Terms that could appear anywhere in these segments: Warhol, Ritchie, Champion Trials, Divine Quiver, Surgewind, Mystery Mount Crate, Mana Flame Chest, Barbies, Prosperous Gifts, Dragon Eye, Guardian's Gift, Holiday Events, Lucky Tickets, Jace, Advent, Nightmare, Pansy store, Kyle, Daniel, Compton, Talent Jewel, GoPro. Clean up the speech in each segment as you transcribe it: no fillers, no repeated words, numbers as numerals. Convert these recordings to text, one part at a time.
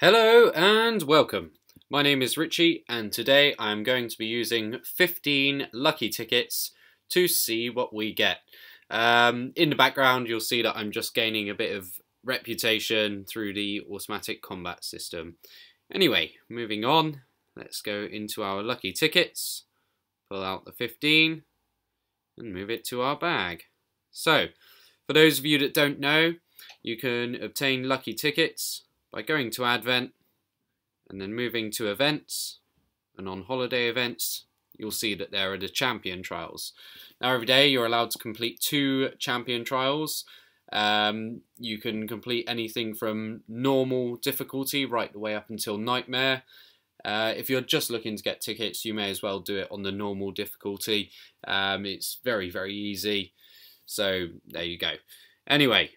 Hello and welcome. My name is Ritchie and today I'm going to be using 15 lucky tickets to see what we get. In the background you'll see that I'm just gaining a bit of reputation through the automatic combat system. Anyway, moving on, let's go into our lucky tickets, pull out the 15 and move it to our bag. So, for those of you that don't know, you can obtain lucky tickets by going to Advent and then moving to Events, and on Holiday Events you'll see that there are the Champion Trials. Now every day you're allowed to complete 2 Champion Trials. You can complete anything from normal difficulty right the way up until Nightmare. If you're just looking to get tickets you may as well do it on the normal difficulty. It's very, very easy. So there you go. Anyway,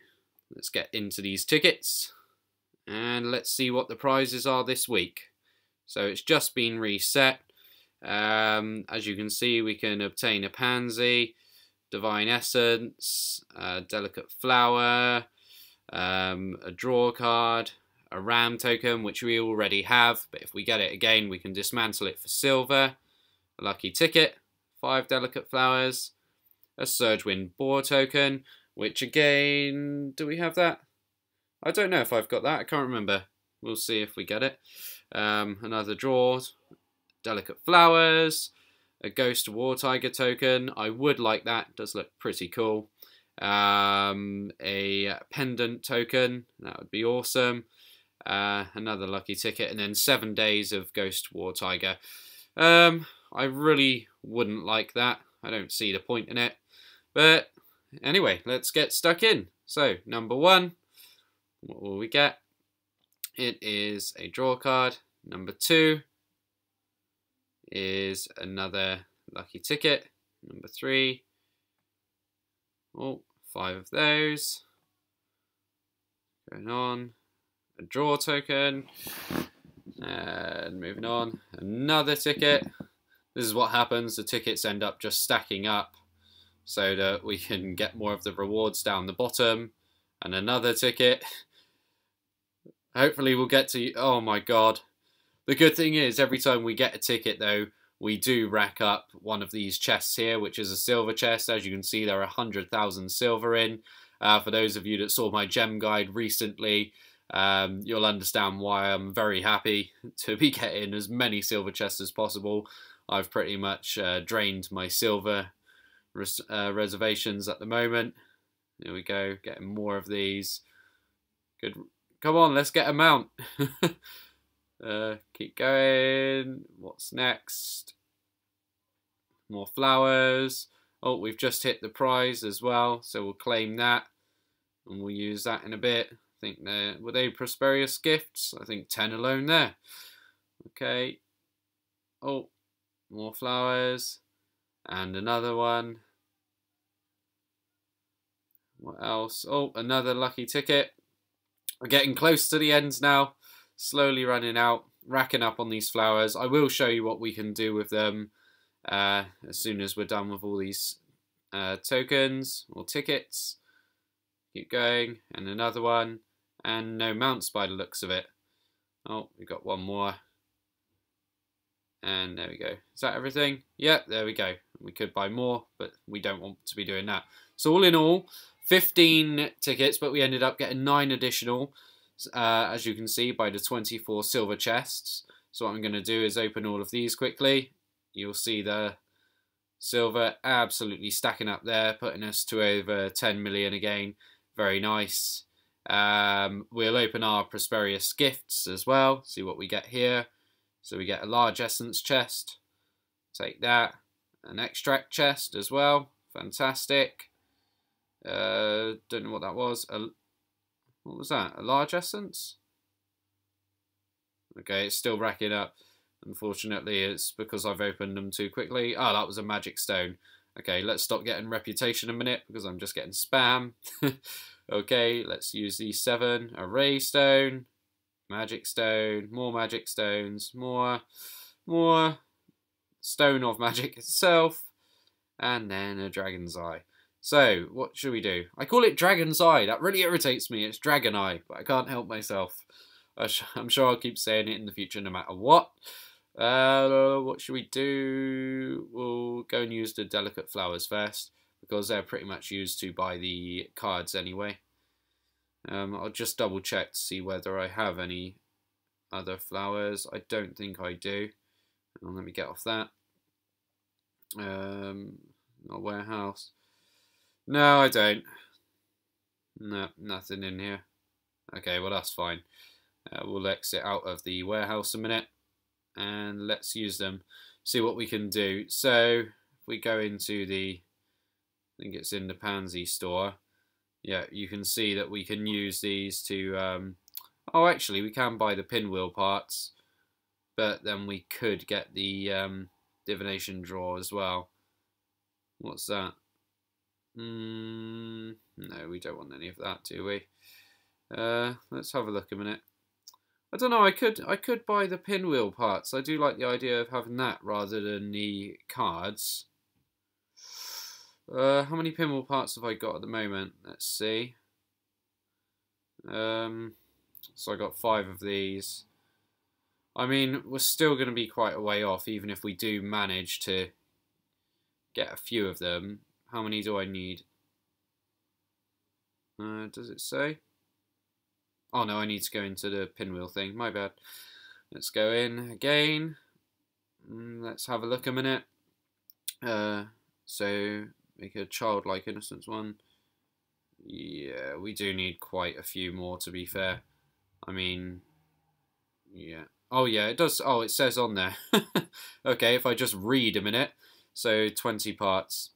let's get into these tickets. And let's see what the prizes are this week. So it's just been reset. As you can see, we can obtain a pansy, divine essence, a delicate flower, a draw card, a ram token, which we already have. But if we get it again, we can dismantle it for silver. A lucky ticket, 5 delicate flowers, a surgewind boar token, which again, do we have that? I don't know if I've got that, I can't remember. We'll see if we get it. Another draw, delicate flowers, a ghost war tiger token. I would like that, it does look pretty cool. A pendant token, that would be awesome. Another lucky ticket, and then 7 days of ghost war tiger. I really wouldn't like that, I don't see the point in it. But anyway, let's get stuck in. So, number 1. What will we get? It is a draw card. Number 2 is another lucky ticket. Number 3, 5 of those. Going on, a draw token, and moving on, another ticket. This is what happens, the tickets end up just stacking up so that we can get more of the rewards down the bottom. And another ticket. Hopefully we'll get to... Oh my god. The good thing is, every time we get a ticket though, we do rack up one of these chests here, which is a silver chest. As you can see, there are 100,000 silver in. For those of you that saw my gem guide recently, you'll understand why I'm very happy to be getting as many silver chests as possible. I've pretty much drained my silver reservations at the moment. There we go, getting more of these. Good. Come on, let's get a mount. Keep going. What's next? More flowers. Oh, we've just hit the prize as well, so we'll claim that. And we'll use that in a bit. I think were they Prosperous Gifts? I think 10 alone there. Okay. Oh, more flowers. And another one. What else? Oh, another lucky ticket. We're getting close to the end now. Slowly running out. Racking up on these flowers. I will show you what we can do with them as soon as we're done with all these tokens or tickets. Keep going. And another one. And no mounts by the looks of it. Oh, we've got one more. And there we go. Is that everything? Yeah, there we go. We could buy more, but we don't want to be doing that. So all in all, 15 tickets, but we ended up getting 9 additional, as you can see, by the 24 silver chests. So what I'm going to do is open all of these quickly. You'll see the silver absolutely stacking up there, putting us to over 10 million again. Very nice. We'll open our Prosperous Gifts as well, see what we get here. So we get a large essence chest, take that, an extract chest as well, fantastic. Don't know what that was. What was that? A large essence? Okay, it's still racking up. Unfortunately, it's because I've opened them too quickly. Ah, that was a magic stone. Okay, let's stop getting reputation a minute because I'm just getting spam. Okay, let's use these 7. A ray stone. Magic stone, more magic stones, more stone of magic itself, and then a dragon's eye. So, what should we do? I call it dragon's eye, that really irritates me, it's dragon eye, but I can't help myself. I'm sure I'll keep saying it in the future no matter what. What should we do? We'll go and use the delicate flowers first, because they're pretty much used to buy the cards anyway. I'll just double check to see whether I have any other flowers. I don't think I do. Let me get off that. Not warehouse. No, I don't. No, nothing in here. Okay, well that's fine. We'll exit out of the warehouse a minute, and let's use them. See what we can do. So if we go into the, I think it's in the Pansy store. Yeah, you can see that we can use these to. Oh, actually, we can buy the pinwheel parts, but then we could get the divination drawer as well. What's that? No, we don't want any of that, do we? Let's have a look a minute. I don't know. I could buy the pinwheel parts. I do like the idea of having that rather than the cards. How many pinwheel parts have I got at the moment? Let's see. So I got 5 of these. I mean, we're still going to be quite a way off, even if we do manage to get a few of them. How many do I need? Does it say? Oh no, I need to go into the pinwheel thing. My bad. Let's go in again. Let's have a look a minute. So make a childlike innocence one. Yeah, we do need quite a few more, to be fair. I mean, yeah. Oh yeah, it does. Oh, it says on there. Okay, if I just read a minute. So 20 parts.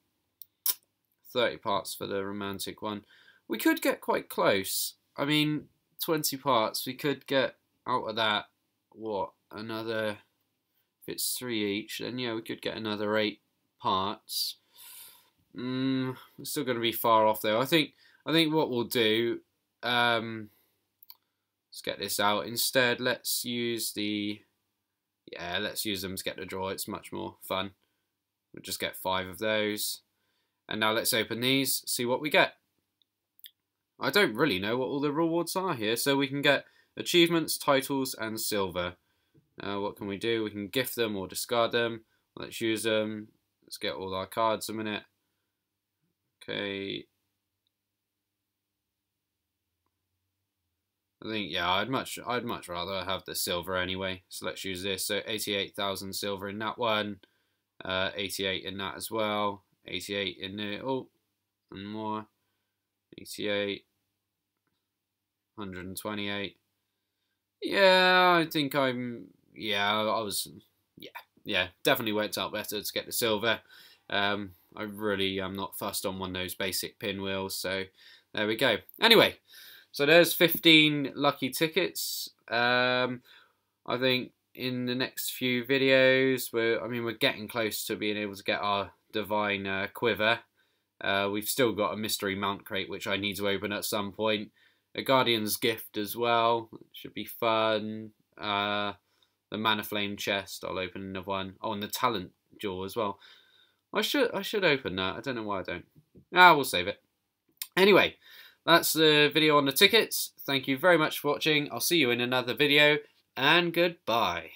30 parts for the romantic one. We could get quite close. I mean, 20 parts. We could get out of that, what, another, if it's 3 each, then yeah, we could get another 8 parts. We're still going to be far off though. I think what we'll do, let's get this out. Instead, let's use the, yeah, let's use them to get the draw. It's much more fun. We'll just get 5 of those. And now let's open these, see what we get. I don't really know what all the rewards are here, so we can get achievements, titles, and silver. What can we do? We can gift them or discard them. Let's use them. Let's get all our cards a minute. Okay. I think, yeah, I'd much rather have the silver anyway. So let's use this. So 88,000 silver in that one. 88 in that as well. 88 in there. Oh, and more. 88, 128. Yeah, I think I'm. Yeah, I was. Yeah, definitely worked out better to get the silver. I really am not fussed on one of those basic pinwheels. So there we go. Anyway, so there's 15 lucky tickets. I think in the next few videos, we're getting close to being able to get our Divine Quiver. We've still got a Mystery Mount Crate, which I need to open at some point. A Guardian's Gift as well. It should be fun. The Mana Flame Chest. I'll open another one. Oh, and the Talent Jewel as well. I should open that. I don't know why I don't. Ah, we'll save it. Anyway, that's the video on the tickets. Thank you very much for watching. I'll see you in another video. And goodbye.